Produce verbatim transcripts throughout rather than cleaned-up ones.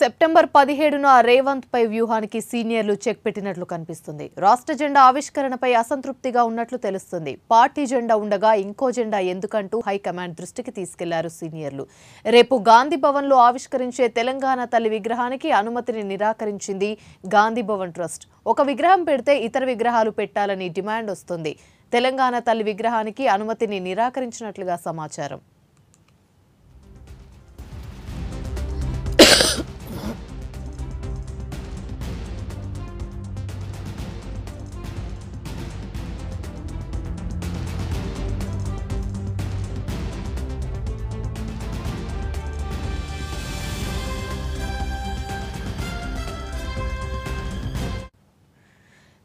September పదిహేడున రేవంత్ పై వ్యూహానికి సీనియర్లు చెక్ పెట్టినట్లు కనిపిస్తుంది। రాష్ట్ర జెండా ఆవిష్కరణపై అసంతృప్తిగా ఉన్నట్లు తెలుస్తుంది। పార్టీ జెండా ఉండగా ఇంకో జెండా ఎందుకంటూ హై కమాండ్ దృష్టికి తీసుకెళ్లారు సీనియర్లు। రేపు గాంధీ భవన్ లో ఆవిష్కరించే తెలంగాణ తల్లి విగ్రహానికి అనుమతిని నిరాకరించింది గాంధీ భవన్ ట్రస్ట్। ఒక విగ్రహం పెడితే ఇతర విగ్రహాలు పెట్టాలని డిమాండ్ వస్తుంది। తెలంగాణ తల్లి విగ్రహానికి అనుమతిని నిరాకరించినట్లుగా సమాచారం।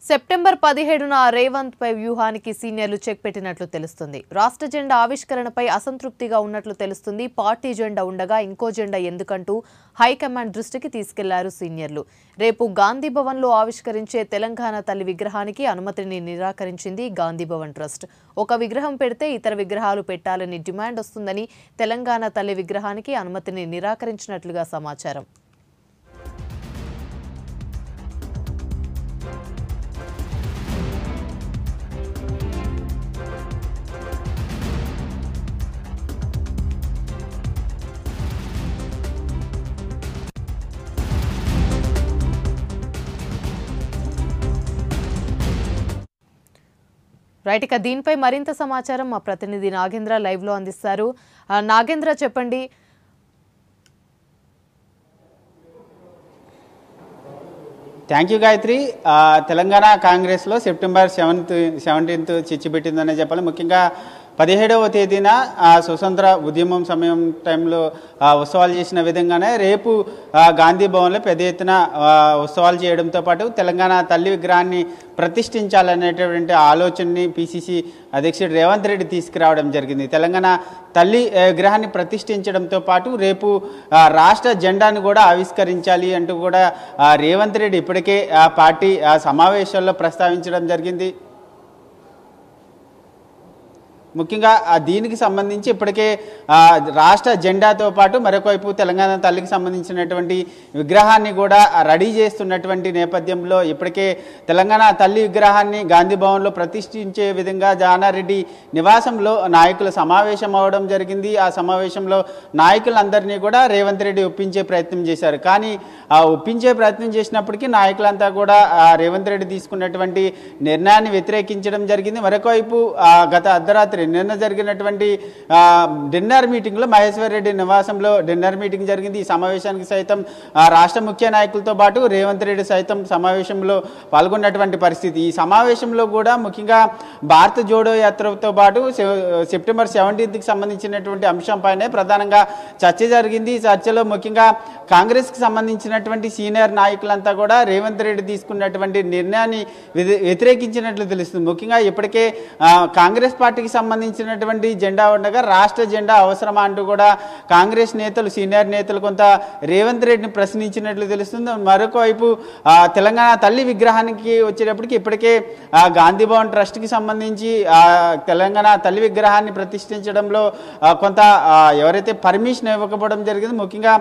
సెప్టెంబర్ పదిహేడున రేవంత్ పై వ్యూహానికి సీనియర్లు చెక్ పెట్టినట్లు తెలుస్తుంది। రాష్ట్ర జెండా ఆవిష్కరణపై అసంతృప్తిగా ఉన్నట్లు తెలుస్తుంది। పార్టీ జెండా ఉండగా ఇంకో జెండా ఎందుకంటూ హైకమాండ్ దృష్టికి తీసుకెళ్లారు సీనియర్లు। రేపు గాంధీ భవన్ లో ఆవిష్కరించే తెలంగాణ తల్లి విగ్రహానికి అనుమతిని నిరాకరించింది గాంధీ భవన్ ట్రస్ట్। ఒక విగ్రహం పెడితే ఇతర విగ్రహాలు పెట్టాలని డిమాండ్ వస్తుందని తెలంగాణ తల్లి విగ్రహానికి అనుమతిని నిరాకరించినట్లుగా సమాచారం। రైట్, ఇక దీనిపై మరింత సమాచారం మా ప్రతినిధి నాగేంద్ర లైవ్లో అందిస్తారు। నాగేంద్ర, చెప్పండి। Thank you Gayatri. తెలంగాణ కాంగ్రెస్లో సెప్టెంబర్ సెవెంత్ సెవెంటీన్త్ చిచ్చిపెట్టిందనే చెప్పాలి। ముఖ్యంగా పదిహేడవ తేదీన స్వతంత్ర ఉద్యమం సమయం టైంలో ఉత్సవాలు చేసిన విధంగానే రేపు గాంధీ భవన్లో పెద్ద ఎత్తున ఉత్సవాలు చేయడంతో పాటు తెలంగాణ తల్లి విగ్రహాన్ని ప్రతిష్ఠించాలనేటువంటి ఆలోచనని పీసీసీ అధ్యక్షుడు రేవంత్ రెడ్డి తీసుకురావడం జరిగింది। తెలంగాణ తల్లి విగ్రహాన్ని ప్రతిష్ఠించడంతో పాటు రేపు రాష్ట్ర జెండాను కూడా ఆవిష్కరించాలి అంటూ కూడా రేవంత్ రెడ్డి ఇప్పటికే పార్టీ సమావేశాల్లో ప్రస్తావించడం జరిగింది। ముఖ్యంగా దీనికి సంబంధించి ఇప్పటికే రాష్ట్ర జెండాతో పాటు మరొకవైపు తెలంగాణ తల్లికి సంబంధించినటువంటి విగ్రహాన్ని కూడా రెడీ చేస్తున్నటువంటి నేపథ్యంలో ఇప్పటికే తెలంగాణ తల్లి విగ్రహాన్ని గాంధీ భవన్లో ప్రతిష్ఠించే విధంగా జానారెడ్డి నివాసంలో నాయకుల సమావేశం అవడం జరిగింది। ఆ సమావేశంలో నాయకులందరినీ కూడా రేవంత్ రెడ్డి ఒప్పించే ప్రయత్నం చేశారు। కానీ ఆ ఒప్పించే ప్రయత్నం చేసినప్పటికీ నాయకులంతా కూడా రేవంత్ రెడ్డి తీసుకున్నటువంటి నిర్ణయాన్ని వ్యతిరేకించడం జరిగింది। మరొకవైపు గత అర్ధరాత్రి నిన్న జరిగినటువంటి డిన్నర్ మీటింగ్లో మహేశ్వర్ రెడ్డి నివాసంలో డిన్నర్ మీటింగ్ జరిగింది। ఈ సమావేశానికి సైతం రాష్ట్ర ముఖ్య నాయకులతో పాటు రేవంత్ రెడ్డి సైతం సమావేశంలో పాల్గొన్నటువంటి పరిస్థితి। ఈ సమావేశంలో కూడా ముఖ్యంగా భారత జోడో యాత్రతో పాటు సెప్టెంబర్ సెవెంటీన్త్కి సంబంధించినటువంటి అంశంపైనే ప్రధానంగా చర్చ జరిగింది। ఈ చర్చలో ముఖ్యంగా కాంగ్రెస్కి సంబంధించినటువంటి సీనియర్ నాయకులంతా కూడా రేవంత్ రెడ్డి తీసుకున్నటువంటి నిర్ణయాన్ని వ్యతిరేకించినట్లు తెలుస్తుంది। ముఖ్యంగా ఇప్పటికే కాంగ్రెస్ పార్టీకి సంబంధించినటువంటి జెండా ఉండగా రాష్ట్ర జెండా అవసరమా అంటూ కూడా కాంగ్రెస్ నేతలు సీనియర్ నేతలు కొంత రేవంత్ రెడ్డిని ప్రశ్నించినట్లు తెలుస్తుంది। మరొక వైపు తెలంగాణ తల్లి విగ్రహానికి వచ్చేటప్పటికి ఇప్పటికే గాంధీ భవన్ ట్రస్ట్కి సంబంధించి తెలంగాణ తల్లి విగ్రహాన్ని ప్రతిష్ఠించడంలో కొంత ఎవరైతే పర్మిషన్ ఇవ్వకపోవడం జరిగింది। ముఖ్యంగా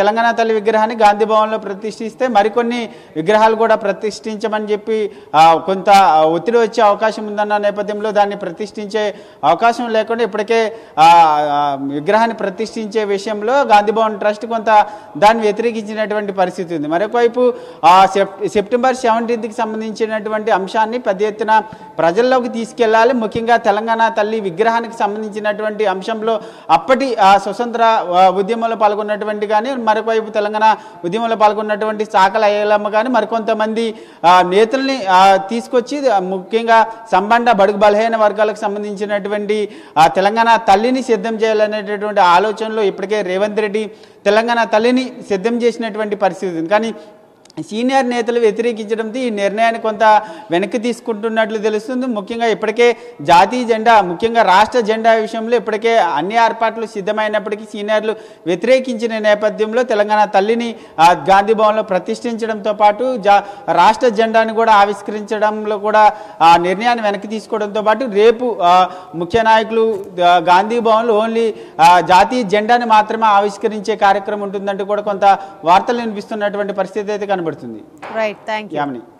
తెలంగాణ తల్లి విగ్రహాన్ని గాంధీ భవన్లో ప్రతిష్ఠిస్తే మరికొన్ని విగ్రహాలు కూడా ప్రతిష్ఠించమని చెప్పి కొంత ఒత్తిడి వచ్చే అవకాశం ఉందన్న నేపథ్యంలో దాన్ని ప్రతిష్ఠించే అవకాశం లేకుండా ఇప్పటికే విగ్రహాన్ని ప్రతిష్ఠించే విషయంలో గాంధీ భవన్ ట్రస్ట్ కొంత దాన్ని వ్యతిరేకించినటువంటి పరిస్థితి ఉంది। మరొకవైపు సెప్టెంబర్ సెవెంటీన్త్కి సంబంధించినటువంటి అంశాన్ని పెద్ద ఎత్తున ప్రజల్లోకి తీసుకెళ్లాలి। ముఖ్యంగా తెలంగాణ తల్లి విగ్రహానికి సంబంధించినటువంటి అంశంలో అప్పటి స్వతంత్ర ఉద్యమంలో పాల్గొన్నటువంటి కానీ మరొకవైపు తెలంగాణ ఉద్యమంలో పాల్గొన్నటువంటి శాఖల అయ్యలమ్మ కానీ మరికొంతమంది నేతల్ని తీసుకొచ్చి ముఖ్యంగా సంబంధ బడుగు బలహీన వర్గాలకు సంబంధించినటువంటి తెలంగాణ తల్లిని సిద్ధం చేయాలనేటటువంటి ఆలోచనలో ఇప్పటికే రేవంత్ రెడ్డి తెలంగాణ తల్లిని సిద్ధం చేసినటువంటి పరిస్థితి ఉంది। కానీ सीनियर नेतलु व्यतिरेकिंचडंतो ई निर्णयान्नि कोंत वेनक्कि तीसुकुंटुन्नट्लु तेलुस्तुंदि। मुख्यंगा इप्पटिके जातीय जेंडा मुख्यंगा राष्ट्र जेंडा विषयंलो इप्पटिके अन्नि एर्पाट्लु सिद्धमैनप्पटिकी सीनियर्लु व्यतिरेकिंचिन नेपथ्यंलो तेलंगाण तल्लिनि गांधी भवनलो प्रतिष्ठिंचडंतो पाटु राष्ट्र जेंडानि कूडा आविष्करिंचडंलो कूडा आ निर्णयान्नि वेनक्कि तीसुकोवडंतो पाटु रेपु मुख्य नायकुलु गांधी भवनलो ओन्ली जातीय जेंडानि मात्रमे आविष्करिंचे कार्यक्रमं उंटुंदंटू कूडा कोंत वार्तलु विनिपिस्तुन्नटुवंटि परिस्थिति अयिते कनबడుతుంది। Right, thank you. Yamini.